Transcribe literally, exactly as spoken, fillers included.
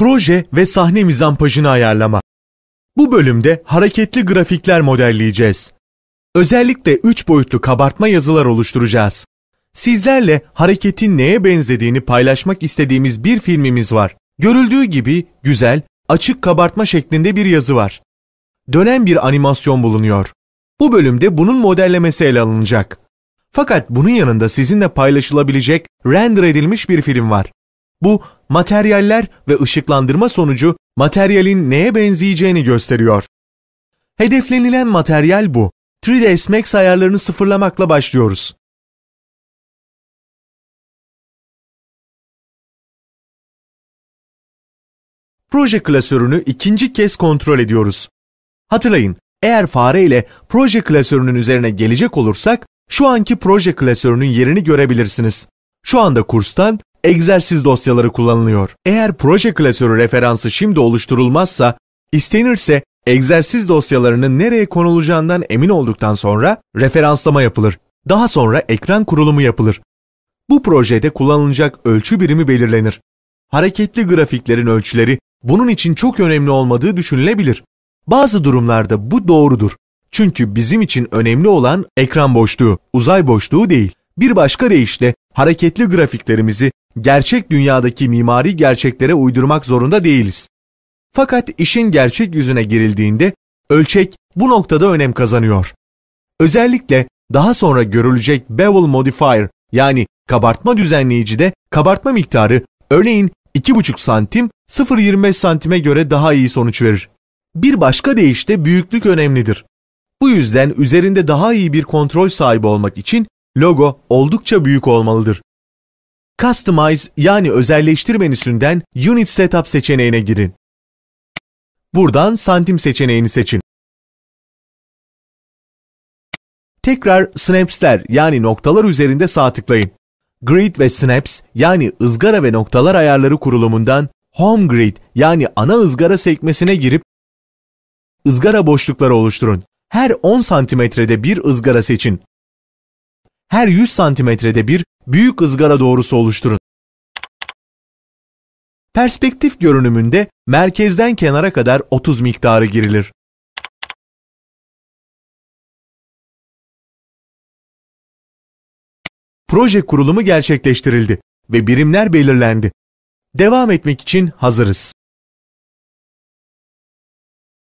proje ve sahne mizampajını ayarlama. Bu bölümde hareketli grafikler modelleyeceğiz. Özellikle üç boyutlu kabartma yazılar oluşturacağız. Sizlerle hareketin neye benzediğini paylaşmak istediğimiz bir filmimiz var. Görüldüğü gibi güzel, açık kabartma şeklinde bir yazı var. Dönen bir animasyon bulunuyor. Bu bölümde bunun modellemesi ele alınacak. Fakat bunun yanında sizinle paylaşılabilecek render edilmiş bir film var. Bu, materyaller ve ışıklandırma sonucu materyalin neye benzeyeceğini gösteriyor. Hedeflenilen materyal bu. üç D S Max ayarlarını sıfırlamakla başlıyoruz. Proje klasörünü ikinci kez kontrol ediyoruz. Hatırlayın, eğer fare ile proje klasörünün üzerine gelecek olursak, şu anki proje klasörünün yerini görebilirsiniz. Şu anda kurstan egzersiz dosyaları kullanılıyor. Eğer proje klasörü referansı şimdi oluşturulmazsa, istenirse egzersiz dosyalarının nereye konulacağından emin olduktan sonra referanslama yapılır. Daha sonra ekran kurulumu yapılır. Bu projede kullanılacak ölçü birimi belirlenir. Hareketli grafiklerin ölçüleri bunun için çok önemli olmadığı düşünülebilir. Bazı durumlarda bu doğrudur. Çünkü bizim için önemli olan ekran boşluğu, uzay boşluğu değil. Bir başka deyişle hareketli grafiklerimizi gerçek dünyadaki mimari gerçeklere uydurmak zorunda değiliz. Fakat işin gerçek yüzüne girildiğinde ölçek bu noktada önem kazanıyor. Özellikle daha sonra görülecek Bevel Modifier yani kabartma düzenleyicide kabartma miktarı örneğin iki buçuk santim sıfır virgül yirmi beş santime göre daha iyi sonuç verir. Bir başka deyişle büyüklük önemlidir. Bu yüzden üzerinde daha iyi bir kontrol sahibi olmak için logo oldukça büyük olmalıdır. Customize yani özelleştir menüsünden Unit Setup seçeneğine girin. Buradan santim seçeneğini seçin. Tekrar snaps'ler yani noktalar üzerinde sağ tıklayın. Grid ve snaps yani ızgara ve noktalar ayarları kurulumundan Home Grid yani ana ızgara sekmesine girip ızgara boşlukları oluşturun. Her on santimetrede bir ızgara seçin. Her yüz santimetrede bir büyük ızgara doğrusu oluşturun. Perspektif görünümünde merkezden kenara kadar otuz miktarı girilir. Proje kurulumu gerçekleştirildi ve birimler belirlendi. Devam etmek için hazırız.